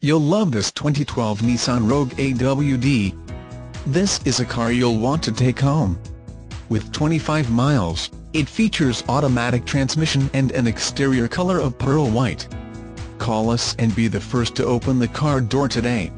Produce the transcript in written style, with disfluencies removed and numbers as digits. You'll love this 2012 Nissan Rogue AWD. This is a car you'll want to take home. With 25 miles, it features automatic transmission and an exterior color of pearl white. Call us and be the first to open the car door today.